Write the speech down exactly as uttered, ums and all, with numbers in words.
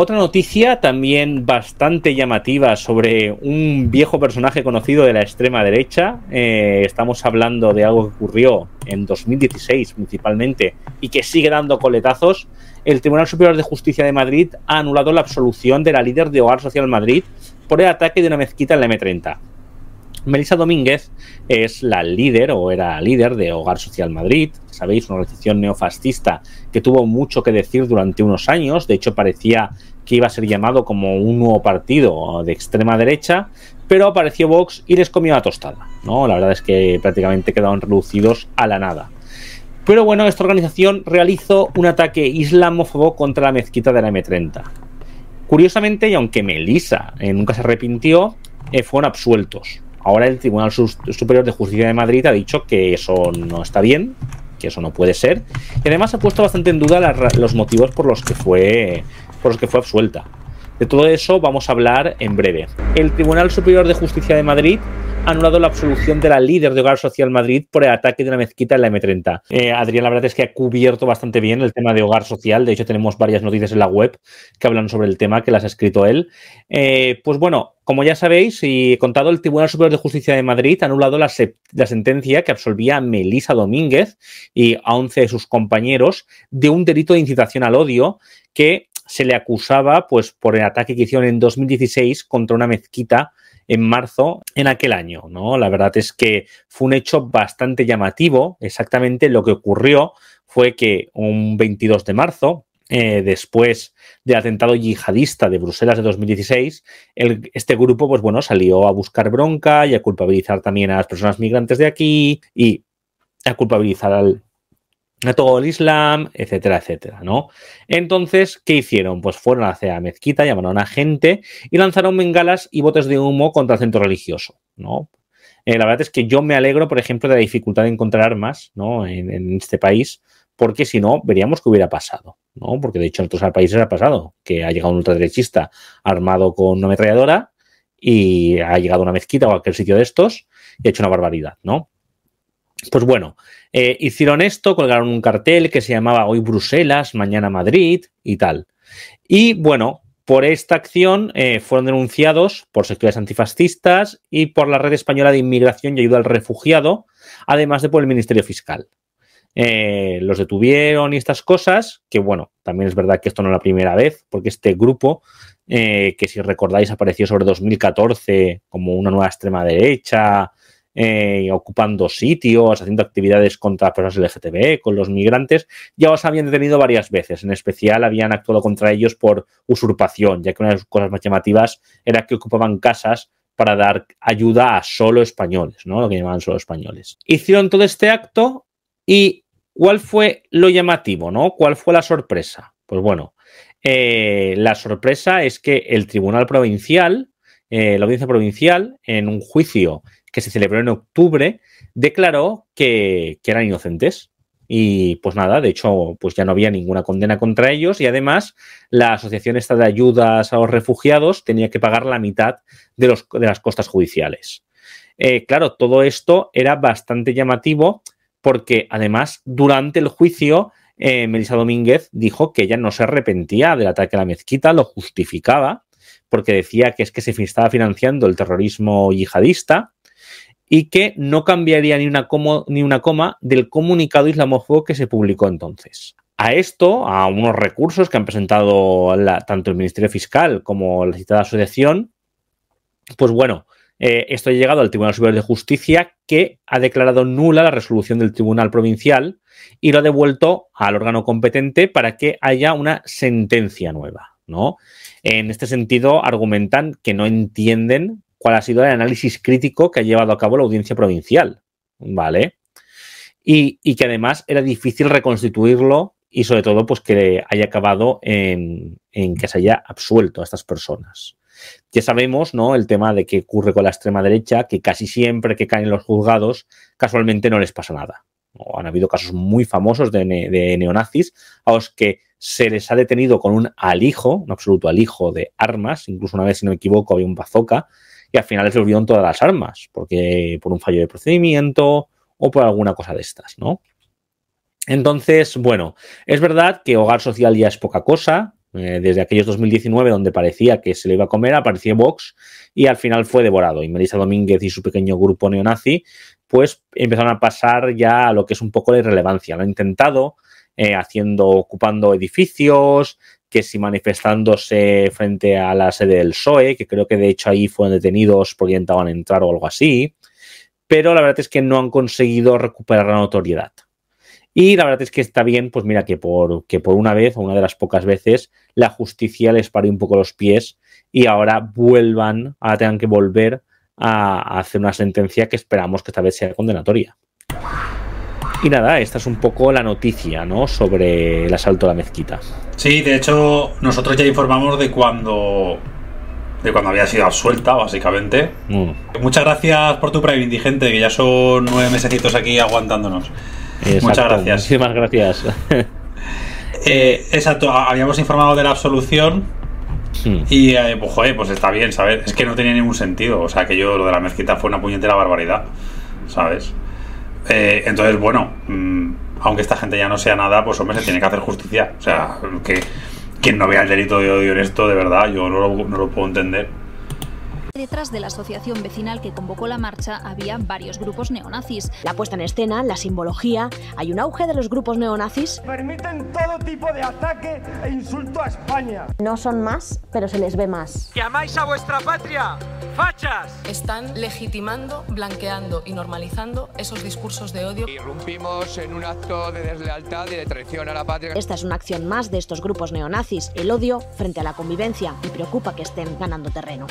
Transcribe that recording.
Otra noticia también bastante llamativa sobre un viejo personaje conocido de la extrema derecha. Eh, estamos hablando de algo que ocurrió en dos mil dieciséis principalmente y que sigue dando coletazos. El Tribunal Superior de Justicia de Madrid ha anulado la absolución de la líder de Hogar Social Madrid por el ataque de una mezquita en la eme treinta. Melissa Domínguez es la líder, o era líder, de Hogar Social Madrid, sabéis, una organización neofascista que tuvo mucho que decir durante unos años. De hecho, parecía que iba a ser llamado como un nuevo partido de extrema derecha, pero apareció Vox y les comió la tostada, ¿no? La verdad es que prácticamente quedaron reducidos a la nada. Pero bueno, esta organización realizó un ataque islamófobo contra la mezquita de la eme treinta. Curiosamente, y aunque Melissa eh, nunca se arrepintió, eh, fueron absueltos. Ahora el Tribunal Superior de Justicia de Madrid ha dicho que eso no está bien, que eso no puede ser, y además ha puesto bastante en duda la, los motivos por los que fue, por los que fue absuelta. De todo eso vamos a hablar en breve. El Tribunal Superior de Justicia de Madrid ha anulado la absolución de la líder de Hogar Social Madrid por el ataque de una mezquita en la eme treinta. Eh, Adrián, la verdad es que ha cubierto bastante bien el tema de Hogar Social. De hecho, tenemos varias noticias en la web que hablan sobre el tema, que las ha escrito él. Eh, pues bueno, como ya sabéis y he contado, el Tribunal Superior de Justicia de Madrid ha anulado la, la sentencia que absolvía a Melissa Domínguez y a once de sus compañeros de un delito de incitación al odio que se le acusaba, pues, por el ataque que hicieron en dos mil dieciséis contra una mezquita en marzo en aquel año, ¿no? La verdad es que fue un hecho bastante llamativo. Exactamente lo que ocurrió fue que un veintidós de marzo, eh, después del atentado yihadista de Bruselas de dos mil dieciséis, el, este grupo, pues bueno, salió a buscar bronca y a culpabilizar también a las personas migrantes de aquí y a culpabilizar al... a todo el Islam, etcétera, etcétera, ¿no? Entonces, ¿qué hicieron? Pues fueron hacia la mezquita, llamaron a gente y lanzaron bengalas y botes de humo contra el centro religioso, ¿no? Eh, la verdad es que yo me alegro, por ejemplo, de la dificultad de encontrar armas, ¿no?, en, en este país, porque si no, veríamos qué hubiera pasado, ¿no? Porque de hecho en otros países ha pasado que ha llegado un ultraderechista armado con una ametralladora y ha llegado a una mezquita o a cualquier sitio de estos y ha hecho una barbaridad, ¿no? Pues bueno, eh, hicieron esto, colgaron un cartel que se llamaba Hoy Bruselas, Mañana Madrid y tal. Y bueno, por esta acción eh, fueron denunciados por sectores antifascistas y por la Red Española de Inmigración y Ayuda al Refugiado, además de por el Ministerio Fiscal. Eh, los detuvieron y estas cosas, que bueno, también es verdad que esto no es la primera vez, porque este grupo, eh, que si recordáis apareció sobre dos mil catorce como una nueva extrema derecha, Eh, ocupando sitios, haciendo actividades contra personas ele ge te be, con los migrantes, ya los habían detenido varias veces. En especial habían actuado contra ellos por usurpación, ya que una de las cosas más llamativas era que ocupaban casas para dar ayuda a solo españoles, ¿no?, lo que llamaban solo españoles. Hicieron todo este acto y ¿cuál fue lo llamativo, no? ¿Cuál fue la sorpresa? Pues bueno, eh, la sorpresa es que el Tribunal Provincial, eh, la Audiencia Provincial, en un juicio que se celebró en octubre, declaró que, que eran inocentes. Y pues nada, de hecho, pues ya no había ninguna condena contra ellos y además la asociación esta de ayudas a los refugiados tenía que pagar la mitad de, los, de las costas judiciales. Eh, claro, todo esto era bastante llamativo porque además durante el juicio eh, Melissa Domínguez dijo que ella no se arrepentía del ataque a la mezquita, lo justificaba porque decía que es que se estaba financiando el terrorismo yihadista y que no cambiaría ni una, como, ni una coma del comunicado islamófobo que se publicó entonces. A esto, a unos recursos que han presentado la, tanto el Ministerio Fiscal como la citada asociación, pues bueno, eh, esto ha llegado al Tribunal Superior de Justicia, que ha declarado nula la resolución del Tribunal Provincial y lo ha devuelto al órgano competente para que haya una sentencia nueva, ¿no? En este sentido, argumentan que no entienden cuál ha sido el análisis crítico que ha llevado a cabo la Audiencia Provincial, ¿vale? Y, y que además era difícil reconstituirlo y sobre todo pues que haya acabado en, en que se haya absuelto a estas personas. Ya sabemos, ¿no?, el tema de qué ocurre con la extrema derecha, que casi siempre que caen los juzgados casualmente no les pasa nada. O han habido casos muy famosos de, ne de neonazis a los que se les ha detenido con un alijo, un absoluto alijo de armas, incluso una vez, si no me equivoco, había un bazooka, y al final les olvidaron todas las armas, porque por un fallo de procedimiento o por alguna cosa de estas, ¿no? Entonces, bueno, es verdad que Hogar Social ya es poca cosa, Eh, desde aquellos dos mil diecinueve donde parecía que se lo iba a comer, apareció Vox y al final fue devorado. Y Melissa Domínguez y su pequeño grupo neonazi pues empezaron a pasar ya a lo que es un poco la irrelevancia. Lo han intentado eh, haciendo, ocupando edificios, que si manifestándose frente a la sede del P S O E, que creo que de hecho ahí fueron detenidos porque intentaban entrar o algo así, pero la verdad es que no han conseguido recuperar la notoriedad. Y la verdad es que está bien, pues mira, que por, que por una vez o una de las pocas veces la justicia les pare un poco los pies y ahora vuelvan, ahora tengan que volver a hacer una sentencia que esperamos que esta vez sea condenatoria. Y nada, esta es un poco la noticia, ¿no?, sobre el asalto a la mezquita. Sí, de hecho, nosotros ya informamos de cuando, de cuando había sido absuelta, básicamente. Mm. Muchas gracias por tu Prime, Indigente, que ya son nueve mesecitos aquí aguantándonos. Exacto. Muchas gracias. Muchísimas gracias. eh, exacto, habíamos informado de la absolución sí. y eh, pues, joder, pues está bien, ¿sabes? Es que no tenía ningún sentido. O sea, que yo lo de la mezquita fue una puñetera barbaridad, ¿sabes? Eh, entonces, bueno, mmm, aunque esta gente ya no sea nada, pues hombre, se tiene que hacer justicia. O sea, que quien no vea el delito de odio en esto, de verdad, yo no lo, no lo puedo entender. Detrás de la asociación vecinal que convocó la marcha había varios grupos neonazis. La puesta en escena, la simbología, hay un auge de los grupos neonazis. Permiten todo tipo de ataque e insulto a España. No son más, pero se les ve más. Que amáis a vuestra patria, fachas. Están legitimando, blanqueando y normalizando esos discursos de odio. Irrumpimos en un acto de deslealtad y de traición a la patria. Esta es una acción más de estos grupos neonazis, el odio frente a la convivencia, y preocupa que estén ganando terreno.